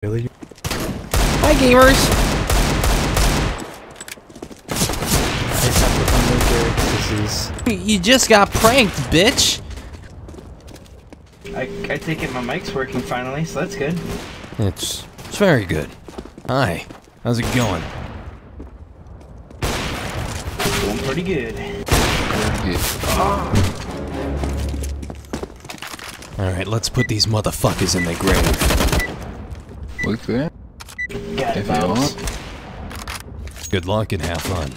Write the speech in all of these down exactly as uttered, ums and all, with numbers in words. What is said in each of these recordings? Really? Hi gamers! I suffer from Lou Gehrig's disease. You just got pranked, bitch! I, I take it my mic's working finally, so that's good. It's, it's very good. Hi, how's it going? Doing pretty good. Pretty good. Oh. Alright, let's put these motherfuckers in their grave. Look there. If you want. Good luck and have fun.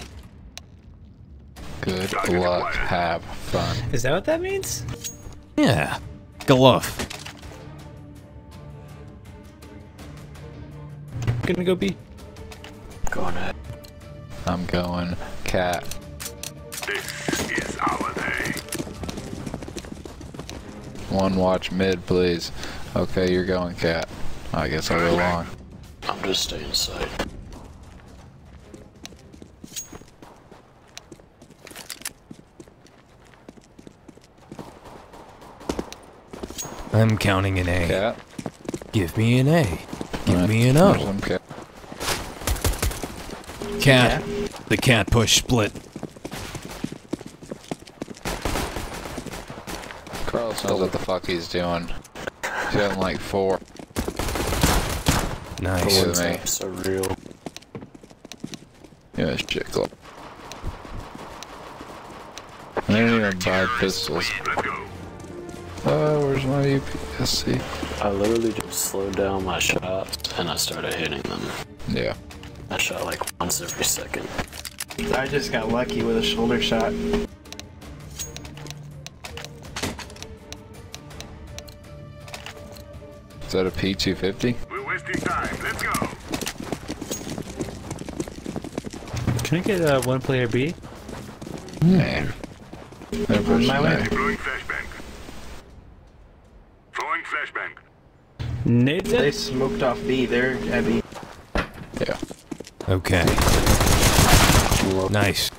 Good luck, have fun. Is that what that means? Yeah. Galuff. Gonna go B. Gonna. I'm going cat. This is our day. One watch mid, please. Okay, you're going cat. I guess I'll go long. I'm just staying inside. I'm counting an A. Cat. Give me an A. Give right. me an O. Cat. cat. The cat push split. Carlos knows what the fuck he's doing. He's having like four. Nice. With me. So real. Yeah, it's shit club. I didn't even buy pistols. Oh, where's my U P S C? I literally just slowed down my shots and I started hitting them. Yeah. I shot like once every second. I just got lucky with a shoulder shot. Is that a P two fifty? Time. Let's go. Can I get uh, one player B? Yeah. On my way. Throwing flashbang. Throwing flashbang. Nades. They smoked off B. They're at B. Yeah. Okay. Nice.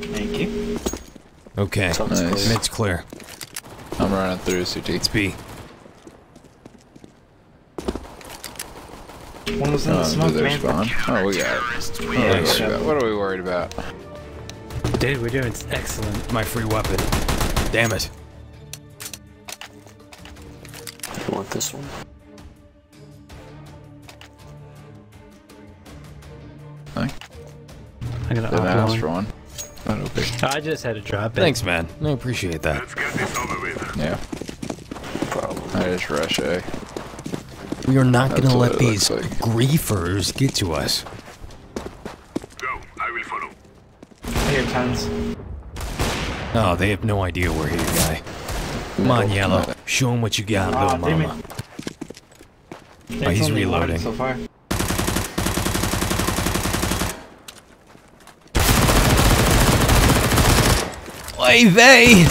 Thank you. Okay. Sounds nice. Mid's clear. I'm running through C T. It's B. One was in the um, smoke, man. Oh, we got it. Oh, nice. What are we worried about? Dude, we're doing excellent. My free weapon. Damn it. You want this one? Hi. I'm gonna ask for one. Not open. I just had to drop it. Thanks, man. I appreciate that. Let's get this over with. Yeah. Probably. I just rush A. We are not going to let these like. griefers get to us. Go, I will follow. I hear tons. Oh, they have no idea we're here, guy. Come on, Yellow. Show them what you got, ah, little mama. Oh, he's reloading. So far. Why they?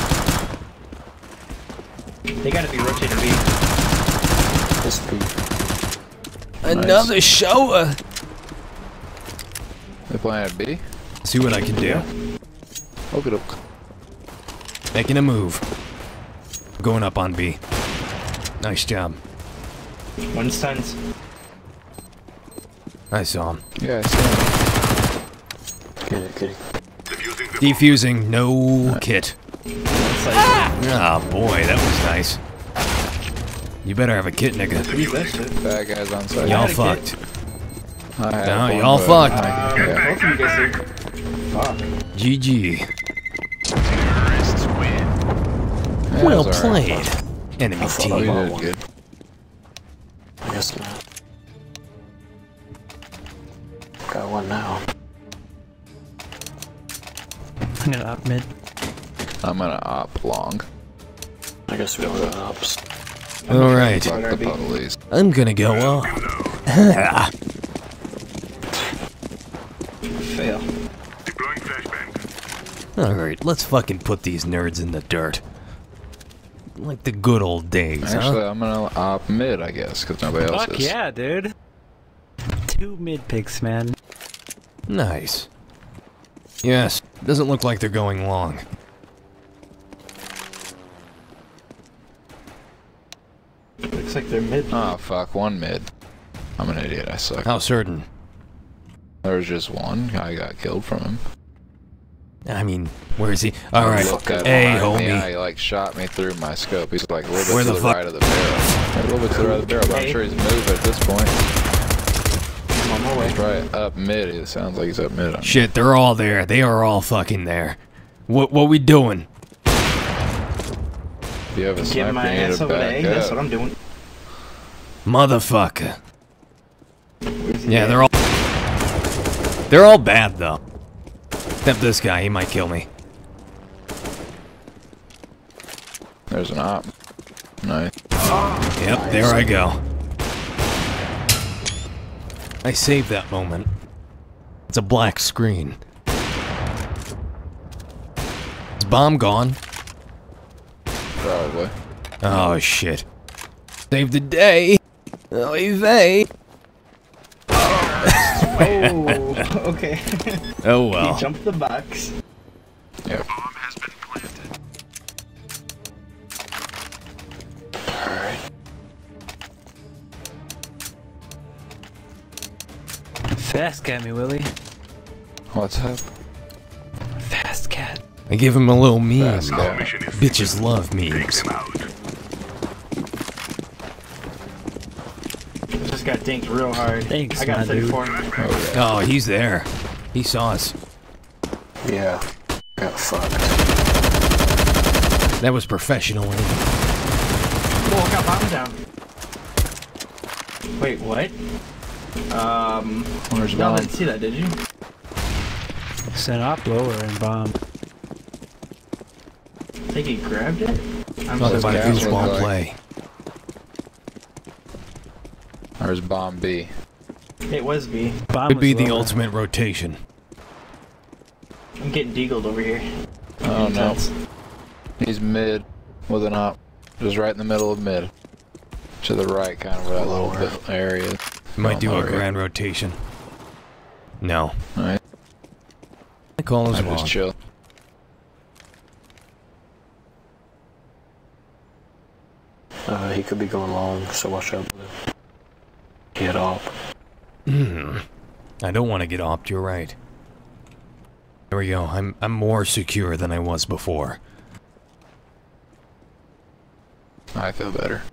They gotta be rotating B. This Another nice. shower! They're playing at B? See what I can do. Okie doke. Making a move. Going up on B. Nice job. One stuns. I saw him. Yeah, I saw him. Good, okay. Defusing, no right. kit. Ah! Oh boy, that was nice. You better have a kit, nigga. That guy's on site. Y'all fucked. No, y'all fucked. Uh, yeah. Fuck. G G. Terrorists win. Yeah, well played. Right. Enemy team. Oh, good. Yes, man. Got one now. I'm gonna op mid. I'm gonna op long. I guess we don't have ops. Alright, I'm gonna go off. Ah. Fail. Alright, let's fucking put these nerds in the dirt. Like the good old days, Actually, huh? Actually, I'm gonna op mid, I guess, because nobody else Fuck is. Fuck yeah, dude. Two mid picks, man. Nice. Yes, doesn't look like they're going long. looks like they're mid. Oh fuck, one mid. I'm an idiot, I suck. How certain? There was just one, I got killed from him. I mean, where is he? Alright, hey homie. Yeah, he like shot me through my scope. He's like a little bit to the right of the barrel. A little bit to the right of the barrel, but I'm sure he's moved at this point. I'm on my way. He's right up mid, it sounds like he's up mid. Shit, they're all there. They are all fucking there. What what we doing? You have a sniper, get my ass over there, that's what I'm doing. Motherfucker. Yeah, they're all... They're all bad, though. Except this guy, he might kill me. There's an op. Nice. Oh, yep, nice. There I go. I saved that moment. It's a black screen. Is bomb gone? Probably. Oh, shit. Save the day! Oh, Yvay! Oh, okay. Oh well. He jumped the box. Yep. Bomb has been planted. Alright. Fast cat me, Willie. What's up? Fast cat. I give him a little meme. Bitches love memes. Got dinked real hard. Thanks, I got thirty-four. Oh, yeah. Oh, he's there. He saw us. Yeah. Got fucked. That was professional. Oh, I got bombed down. Wait, what? Um, Where's y'all didn't see that, did you? Set up lower and bomb. I think he grabbed it. I'm so about a baseball play. There's bomb B. It was B. Bomb would be the ultimate rotation. I'm getting deagled over here. Oh no. He's mid with an op. Just right in the middle of mid. To the right, kind of that little bit area. Might do a grand rotation. No. Alright. I call him just chill. Uh, he could be going long, so watch out. Get op. Mm. I don't want to get opped, you're right. There we go, I'm, I'm more secure than I was before. I feel better.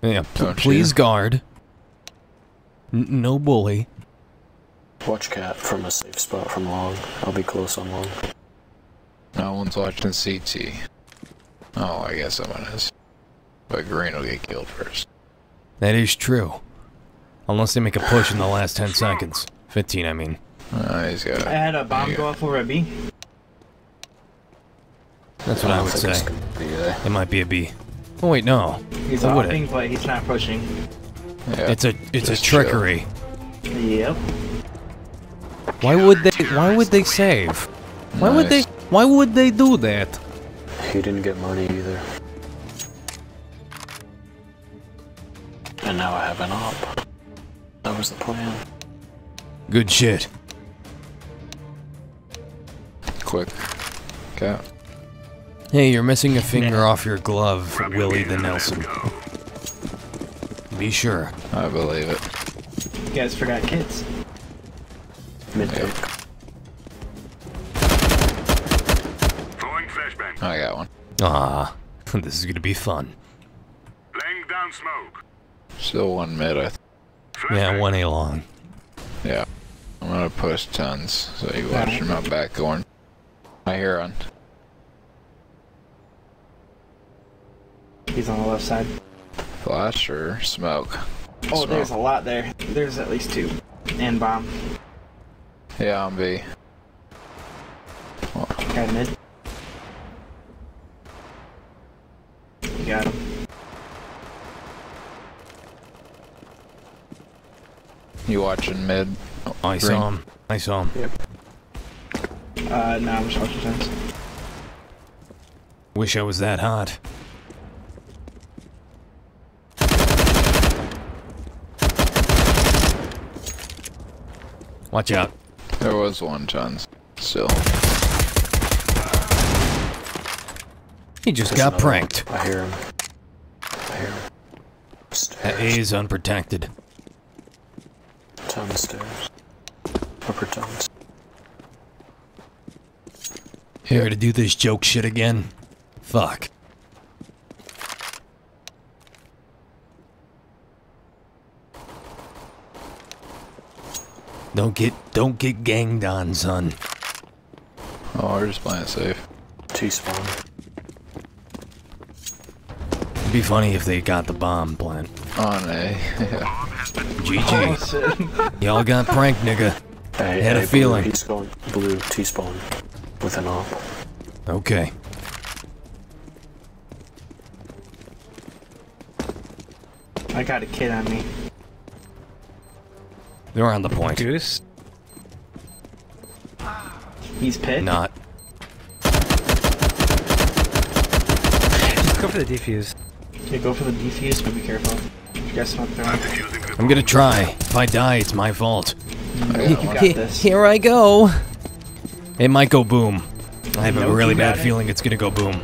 Yeah, don't please you? Guard. N no bully. Watch cat from a safe spot from long. I'll be close on long. No one's watching C T. Oh, I guess someone is. But green will get killed first. That is true. Unless they make a push in the last ten seconds. fifteen, I mean. Uh, he's got a, I had a bomb go off over a B. That's what I, I would say. It might be a B. Oh wait, no. He's hopping, but he's not pushing. Yeah, it's a it's a trickery. Chill. Yep. Why would they? Why would they save? Nice. Why would they? Why would they do that? He didn't get money either. And now I have an op. That was the plan. Good shit. Quick. Okay. Hey, you're missing a finger no. off your glove, Robert Willie the Nelson. Be sure. I believe it. You guys forgot kids. Mid-pick. Throwing flashbang. I got one. Ah, this is gonna be fun. Laying down smoke. Still one mid, I think. Yeah, one A long. Yeah. I'm gonna push tons, so you watch my back going. I hear on. He's on the left side. Flash or smoke? Oh, smoke. There's a lot there. There's at least two. And bomb. Yeah, I'm B. Got mid. You got him. You watching mid? Oh, I green. saw him. I saw him. Yep. Uh, no, I'm just watching sense. Wish I was that hot. Watch out. There was one chance. Still. He just There's got pranked. One. I hear him. I hear him. That A is unprotected. Downstairs. Upper downstairs. Here to do this joke shit again? Fuck. Don't get, don't get ganged on, son. Oh, we're just playing safe. T-spawn. It'd be funny if they got the bomb plan. Oh, no. Yeah. G G. Y'all got pranked, nigga. Hey, I had hey, a feeling. Blue, he's going blue T-spawn with an op. Okay. I got a kid on me. They're on the point. Goose? He's pit? Not. Just go for the defuse. Yeah, go for the defuse, but be careful. You guys smoke there. I'm gonna try. If I die, it's my fault. I got you got this. Here I go. It might go boom. I have nope, a really bad it. feeling it's gonna go boom.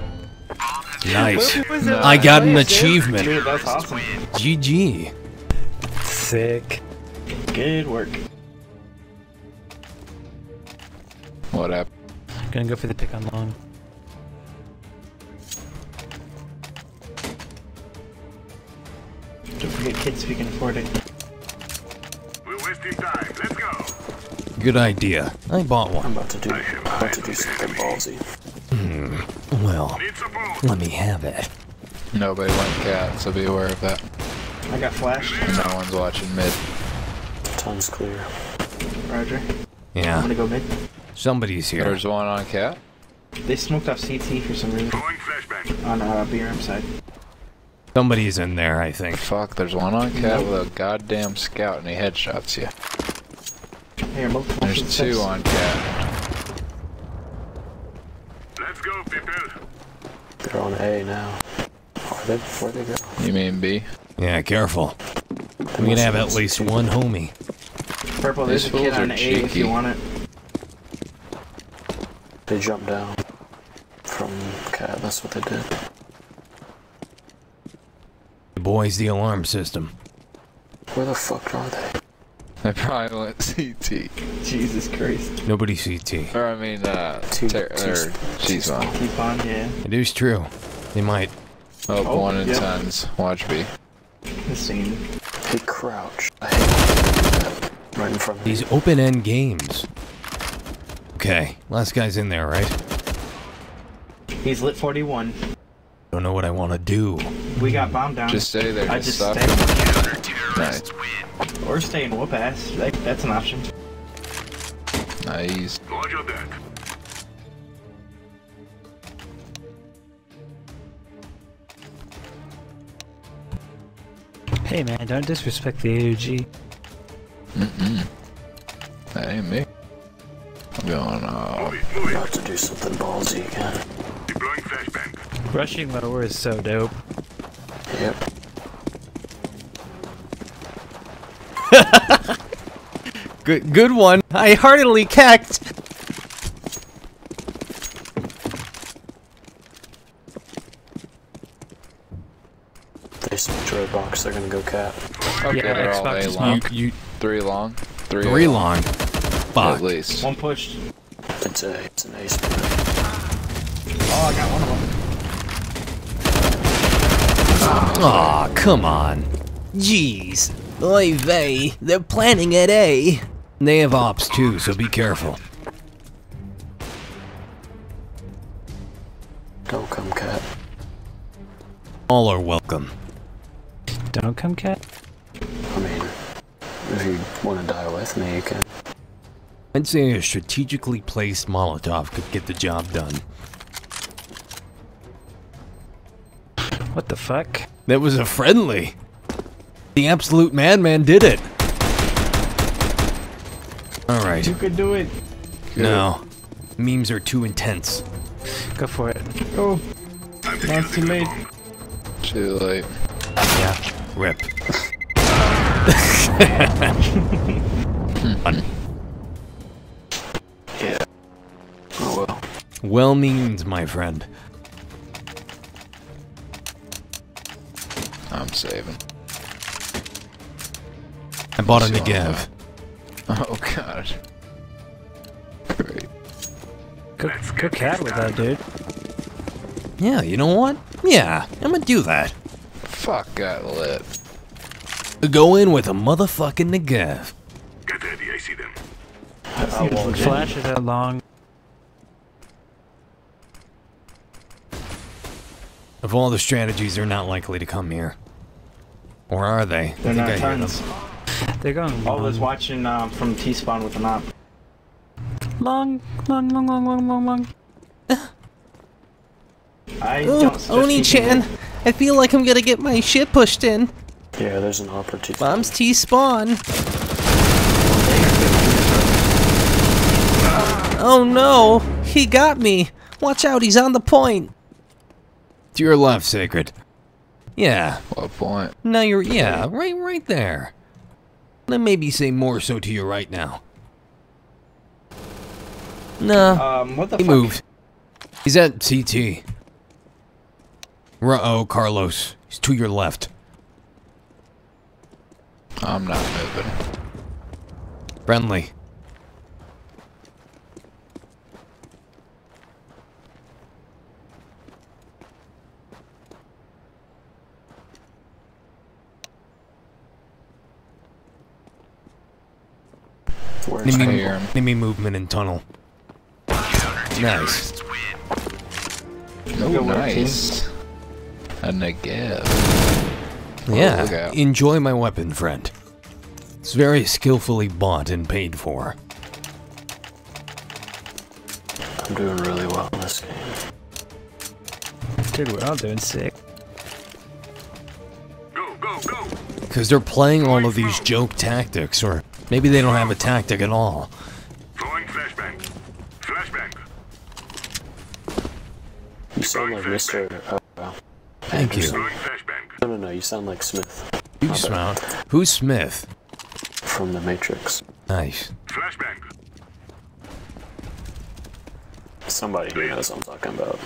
Nice. I got an achievement. Dude, that's awesome. G G. Sick. Good work. What up? Gonna go for the pick on long. Don't forget kids if you can afford it. We're wasting time. Let's go. Good idea. I bought one. I'm about to do, about to do something ballsy. Hmm. Well, let me have it. Nobody went cat, so be aware of that. I got flashed. No one's watching mid. Sounds clear. Roger. Yeah. I'm gonna go mid. Somebody's here. There's one on cat. They smoked off C T for some reason. On uh, B R M side. Somebody's in there, I think. Fuck, there's one on cat with a goddamn scout and he headshots you. Here, multiple there's two on cat. Let's go, people. They're on A now. Are they, where they go? You mean B? Yeah, careful. I'm gonna have at least one homie. Purple, there's a kid on A cheeky. If you want it. They jumped down from cat, that's what they did. The boys, the alarm system. Where the fuck are they? They probably went C T. Jesus Christ. Nobody C T. Or I mean, uh, she's on. Keep on, yeah. It is true. They might. Oh, oh one in yeah. tons. Watch B. Insane. He crouched. I hate him. Right in front of me. These open-end games. Okay, last guy's in there, right? He's lit forty-one. Don't know what I want to do. We got bombed down. Just stay there. I just stay. Nice. Or stay in whoop ass. That, that's an option. Nice. Hey man, don't disrespect the A O G. Mm-mm. That ain't me. I'm going, uh... I'm about to do something ballsy again. Deploying flashbang. Rushing lower is so dope. Yep. good, good one. I heartily cacked. Box, they're gonna go cat. Okay, yeah, they're all day long. You, you, three long. Three, three long. long. Fuck. At least. One pushed. It's a, it's an ace. Oh, I got one of them. Aw, oh, come on. Jeez. Oy vey, they're planning at A. They have ops too, so be careful. Don't come cat. All are welcome. Don't come cat. I mean, if you want to die with me, you can. I'd say a strategically placed Molotov could get the job done. What the fuck? That was a friendly. The absolute madman did it. Alright. You could do it. No. Memes are too intense. Go for it. Oh. That's too late. Too late. Yeah. Rip. Fun. Yeah. Oh well. Well means, my friend. I'm saving. and bought a Negev. Oh god. Great. Good, good cat with that, dude. Yeah, you know what? Yeah, I'm gonna do that. Fuck, got lit. Go in with a motherfucking Negev. Good daddy, I see them. I won't flash it that long. Of all the strategies, they're not likely to come here. Or are they? They're not tons. They're going long. I was watching um, from T-spawn with an op. Long, long, long, long, long, long, long. I Ooh, don't Oni-chan! I feel like I'm gonna get my shit pushed in. Yeah, there's an opportunity. Bombs T-spawn. Oh no! He got me! Watch out, he's on the point! To your left, Sacred. Yeah. What point? Now you're, yeah, right, right there. Then maybe say more so to your right now. Nah. Um, what the he fuck? Moved. He's at C T. Uh-oh, Carlos. He's to your left. I'm not moving. Friendly. Enemy, enemy movement in tunnel. Nice. Oh, nice. A Negev. Yeah. Enjoy my weapon, friend. It's very skillfully bought and paid for. I'm doing really well in this game. Dude, we're all doing sick. Go, go, go! Because they're playing all of these joke tactics, or maybe they don't have a tactic at all. Throwing flashbang. Flashbang. You sound like Mister Uh, Thank you. No, no, no, you sound like Smith. You sound... Who's Smith? From The Matrix. Nice. Flashbang. Somebody who knows what I'm talking about.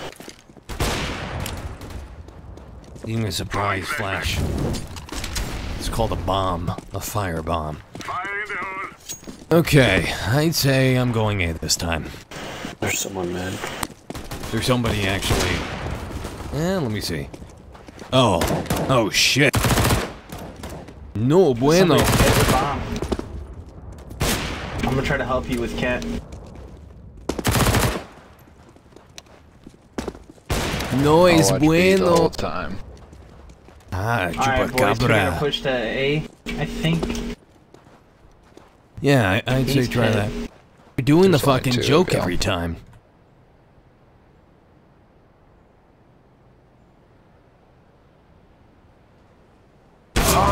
Even a surprise flash. It's called a bomb. A fire bomb. Fire in the hole. Okay, I'd say I'm going A this time. There's someone, man. There's somebody actually. Eh, let me see. Oh. Oh, shit. No bueno. A bomb. I'm gonna try to help you with Cat. No es bueno. The whole time. Ah, Alright, boys, we're gonna push to A, I think. Yeah, I, I'd He's say try dead. that. You're doing There's the fucking two, joke go. every time.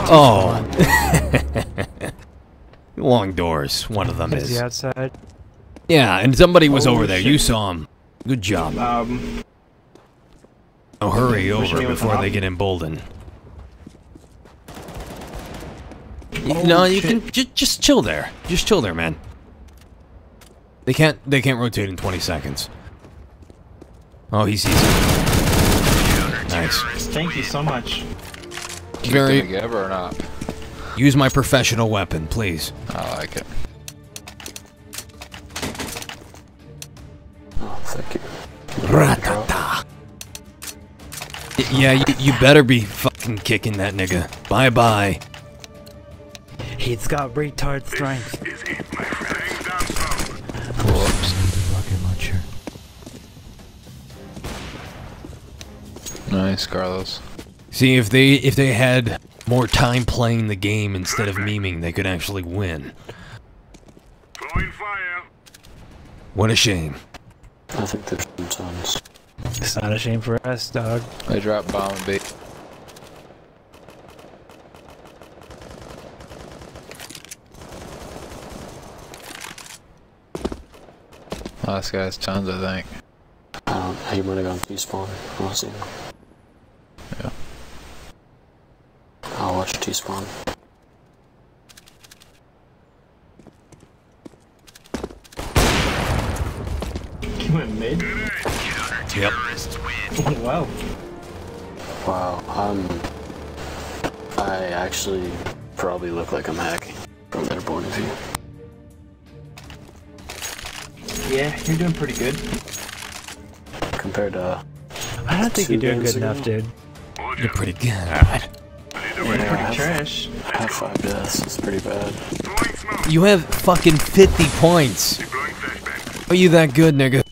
Oh! Long doors, one of them is. The outside. Yeah, and somebody was oh, over there, shit. you saw him. Good job. Um, oh, hurry over before they get emboldened. Oh, no, you shit. can just just chill there. Just chill there, man. They can't they can't rotate in twenty seconds. Oh, he sees it. Nice. Thank you so much. Very ever or not. Use my professional weapon, please. I like it. Oh, thank you. Ratata. Yeah, you, you better be fucking kicking that nigga. Bye bye. He's got retard strength. This is it, my friend. Whoops. Nice, Carlos. See, if they if they had more time playing the game instead of memeing, they could actually win. Throwing fire. What a shame. I think there's some tons. It's not a shame for us, dog. I dropped bomb B. Last guy's tons, I think. Um, he might have gone to T-spawn. I'll see him. Yeah. I'll watch T-spawn. He went mid? Yep. Oh, wow. Wow, um... I actually probably look like I'm hacking. from their point of view. Yeah, you're doing pretty good. Compared to... I don't think you're doing good ago. enough, dude. You're pretty good. Yeah. You're pretty yeah, trash. I have five deaths. It's pretty bad. You have fucking fifty points. Are you that good, nigga?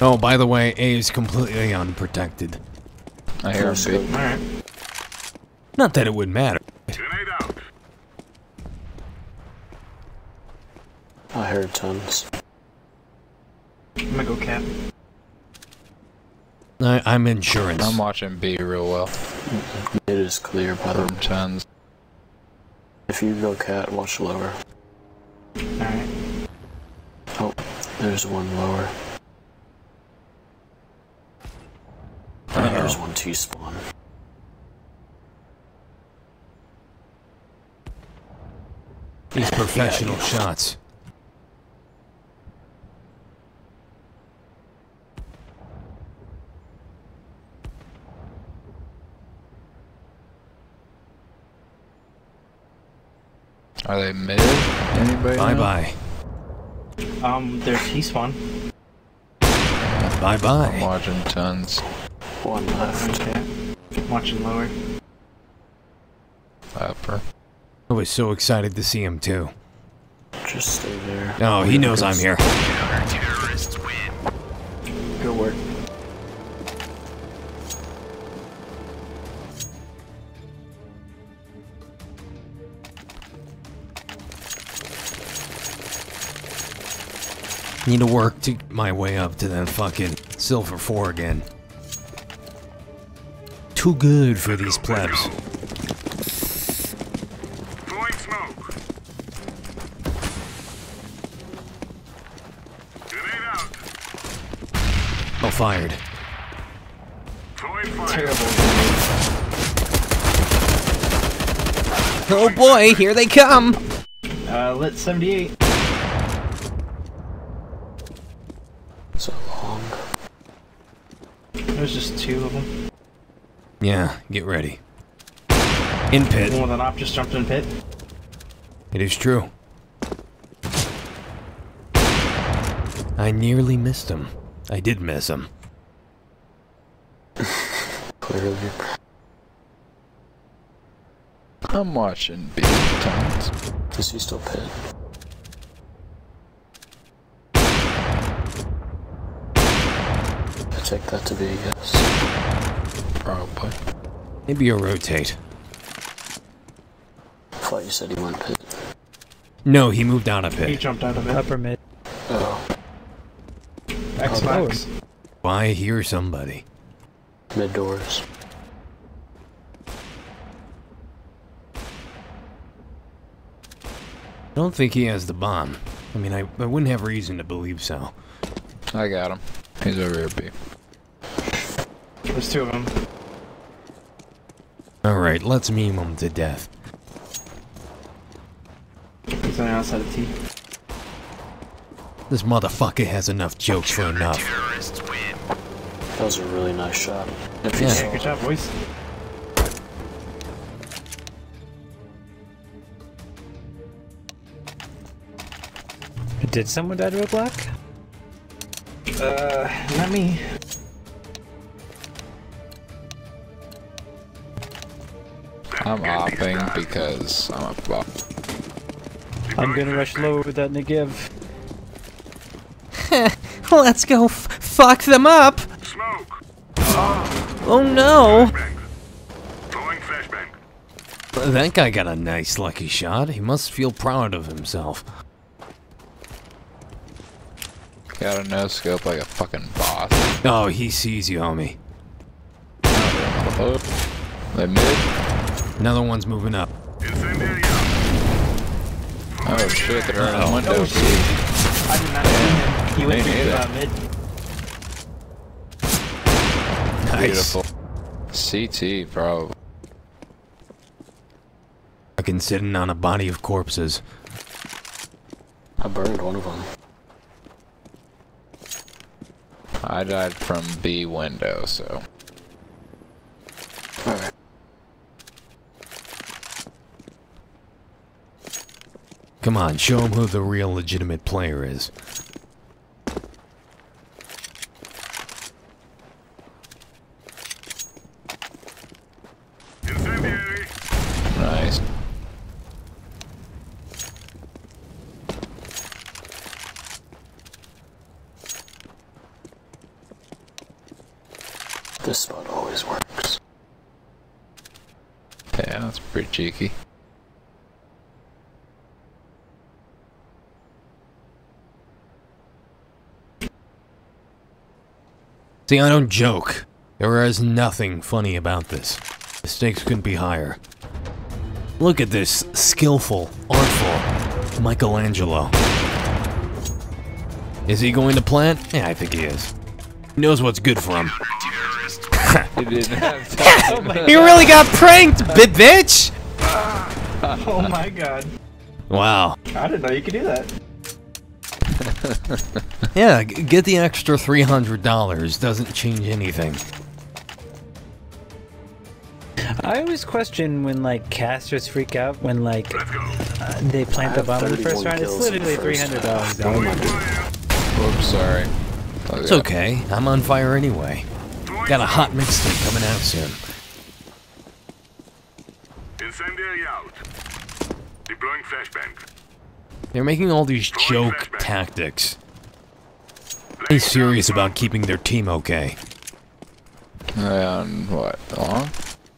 Oh, by the way, A is completely unprotected. I hear him. Alright. Not that it would matter. Grenade out. I heard tons. I'm gonna go cap. I, I'm insurance. I'm watching B real well. It is clear by the way. Tons. If you go cat, watch lower. Alright. Oh, there's one lower. Uh-oh. There's one T-spawn. These professional yeah, yeah. shots. Are they mid? Anybody? Bye bye. Know? Um, there's T-spawn. Bye bye. I'm watching tons. One left. Okay. Watching lower. Upper. I was so excited to see him too. Just stay there. No, oh, he knows I'm here. Counter-terrorists win. Good work. Need to work to get my way up to that fucking Silver four again. Too good for these plebs. Blowing smoke. Grenade out. Oh, fired. Blowing Terrible. Oh boy, here they come. Uh, Lit seventy-eight. So long. There's just two of them. Yeah, get ready. In pit. The one with an op just jumped in pit. It is true. I nearly missed him. I did miss him. Clearly. I'm watching big times. Is he still pit? I take that to be a guess. Probably. Maybe you'll rotate. I thought you said he went pit. No, he moved out of pit. He jumped out of it. Upper mid. Oh. Xbox. Oh, I hear somebody. Mid doors. I don't think he has the bomb. I mean, I, I wouldn't have reason to believe so. I got him. He's over here, B. There's two of them. Alright, let's meme him to death. He's on the outside of T. This motherfucker has enough jokes for enough. That was a really nice shot. If yeah. yeah, good job, boys. Did someone die to a block? Uh, not me. I'm hopping because I'm a fuck. I'm gonna rush low with that Negev. Let's go f fuck them up! Smoke. Oh, oh no! Flashbang. That guy got a nice lucky shot. He must feel proud of himself. Got a no scope like a fucking boss. Oh, he sees you, homie. They mid. Another one's moving up. Oh shit, they're in a window. I did not see him. He went to mid. Nice. Beautiful. C T, bro. Fucking sitting on a body of corpses. I burned one of them. I died from the window, so. Alright. Come on, show him who the real legitimate player is. Nice. This spot always works. Yeah, that's pretty cheeky. See, I don't joke. There is nothing funny about this. The stakes couldn't be higher. Look at this skillful, artful Michelangelo. Is he going to plant? Yeah, I think he is. He knows what's good for him. He didn't have time. Oh, you really got pranked, bitch! Oh my god. Wow. I didn't know you could do that. Yeah, get the extra three hundred dollars, doesn't change anything. I always question when, like, casters freak out when, like, uh, they plant the bomb in the first round. It's literally three hundred dollars. Oh, oops, sorry. Oh, it's yeah. Okay, I'm on fire anyway. Got a hot mixtape coming out soon. Incendiary out. Deploying flashbang. They're making all these joke tactics. They're serious about keeping their team okay. And what, long?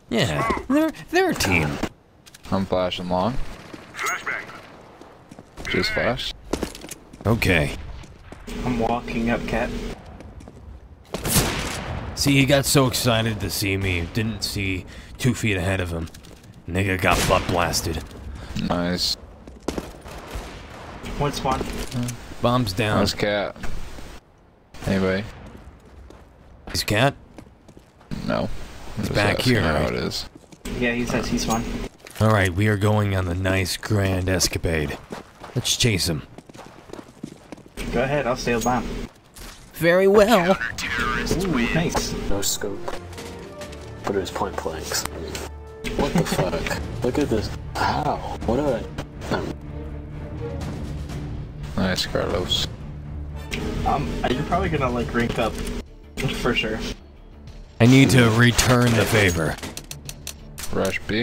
Yeah, they're, they're a team. I'm flashing long. Just flash. Okay. I'm walking up, cat. See, he got so excited to see me, didn't see two feet ahead of him. Nigga got butt blasted. Nice. What's one? Bombs down. That's cat. Anybody? He's cat? No. He's back here. Right? It is. Yeah, he says he's one. Alright, we are going on the nice grand escapade. Let's chase him. Go ahead, I'll steal bomb. Very well. Ooh, nice. No scope. But it was point blanks. What the fuck? Look at this. How? What are I? Um, Nice, Carlos. Um, you're probably gonna, like, rank up. For sure. I need to return the favor. Rush B.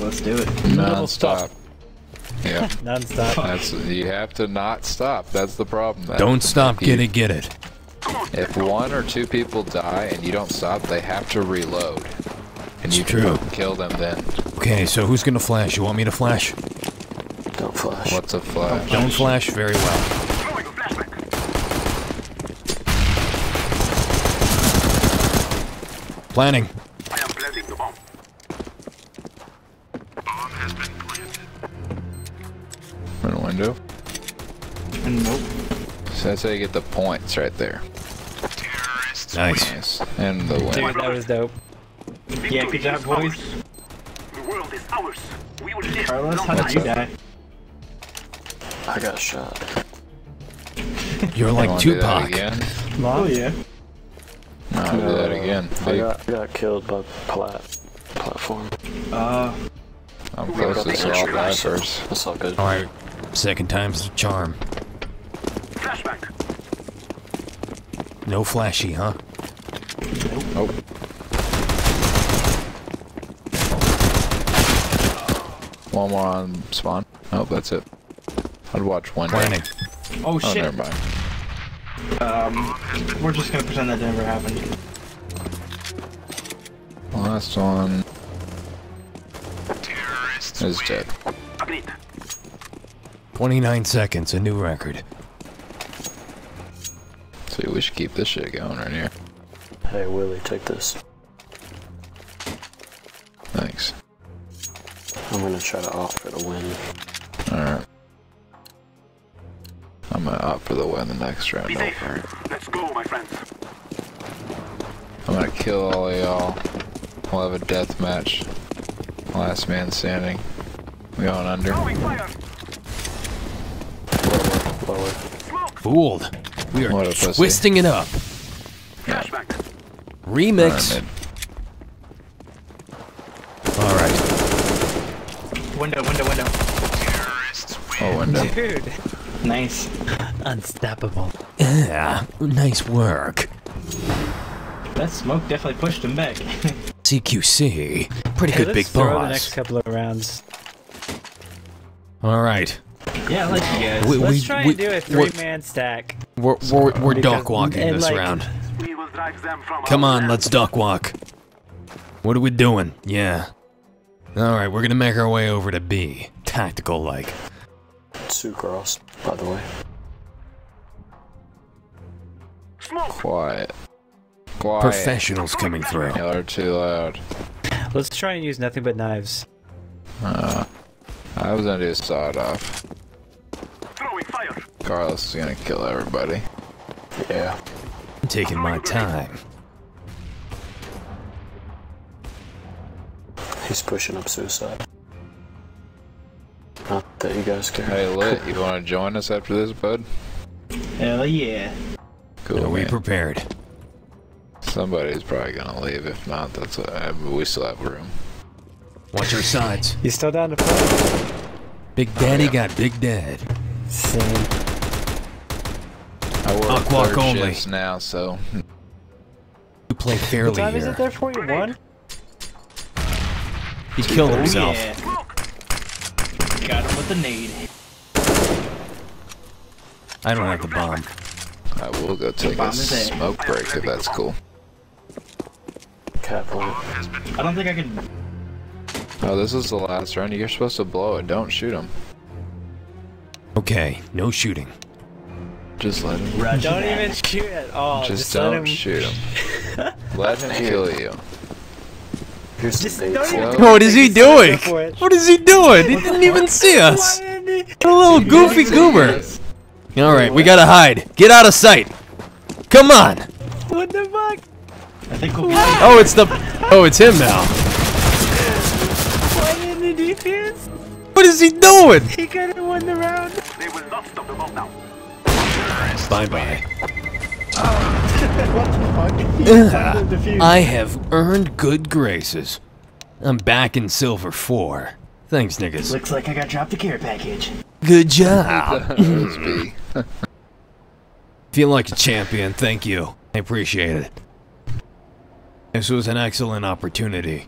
Let's do it. Non-stop. Yeah. Non-stop. That's, you have to not stop. That's the problem. That's don't stop, get it, get it. If one or two people die and you don't stop, they have to reload. And it's you true. Can kill them then. Okay, so who's gonna flash? You want me to flash? Don't flash. What's a flash? Don't flash, very well. Planning. I am planting the bomb. Bomb has been planted. In a window? Nope. So that's how you get the points right there. Terrorists. Nice. And the window. Dude, that was dope. Yeah, good job, boys. The world is ours. We will live. Carlos, how did you die? I got shot. You're like Tupac. Oh yeah. No, I'll do that again. I got, I got killed by plat platform. Uh, I'm close to solve that first. That's all good. All right, second time's the charm. Flashback. No flashy, huh? Nope. Oh. One more on spawn. Oh, that's it. I'd watch one. Planning. Oh, oh shit. Never mind. Um, we're just gonna pretend that never happened. Last one. Terrorists is dead. Twenty-nine seconds, a new record. See, we should keep this shit going right here. Hey, Willie, take this. Thanks. I'm gonna try to opt for the win. All right. I'm gonna opt for the win the next round. Be safe. Let's go, my friends. I'm gonna kill all of y'all. We'll have a death match. Last man standing. We going under. Fooled. We are twisting it up. Flashback. Remix. All right. Window, window, window. Terrorists win. Oh, window. Dude. Nice. Unstoppable. Yeah. Nice work. That smoke definitely pushed him back. C Q C. Pretty hey, good big boss. Let's throw the next couple of rounds. All right. Yeah, let's you guys. We, let's we, try we, and do a three-man stack. We're we're, we're duck walking this like, round. We will drag them from Come on, land. Let's duck walk. What are we doing? Yeah. All right, we're gonna make our way over to B. Tactical like. Two girls, by the way. Smoke. Quiet. Quiet. Professionals coming through. Y'all are too loud. Let's try and use nothing but knives. Uh, I was gonna do a sawed off. Throwing fire. Carlos is gonna kill everybody. Yeah. I'm taking my time. He's pushing up suicide. Not that you guys care. Hey Lit, you wanna join us after this, bud? Hell yeah. Cool. Are we man. prepared? Somebody's probably gonna leave. If not, that's uh, we still have room. Watch your sides. You still down to play? Big Daddy oh, yeah. got Big Dad. Same. I work third only. shifts now, so you play fairly what time here. Is it there for you? One. He killed himself. Yeah. Got him with the nade. I don't have the bomb. I will go take a smoke break if that's cool. I don't think I can. Oh, this is the last round. You're supposed to blow it. Don't shoot him. Okay, no shooting. Just let him. Roger don't that. even shoot at all. Just, Just don't let him... shoot him. Let him kill you. Just Just don't even what is he doing? What is he doing? He didn't even see us. What a little goofy goober. All right, we gotta hide. Get out of sight. Come on. What the fuck? I think we'll oh, it's the. Oh, it's him now. What is he doing? He could have won the round. They will not stop the ball now. Bye bye. Oh. What the fuck? Uh, I have earned good graces. I'm back in Silver four. Thanks, niggas. Looks like I got dropped the care package. Good job. Feel like a champion. Thank you. I appreciate it. This was an excellent opportunity.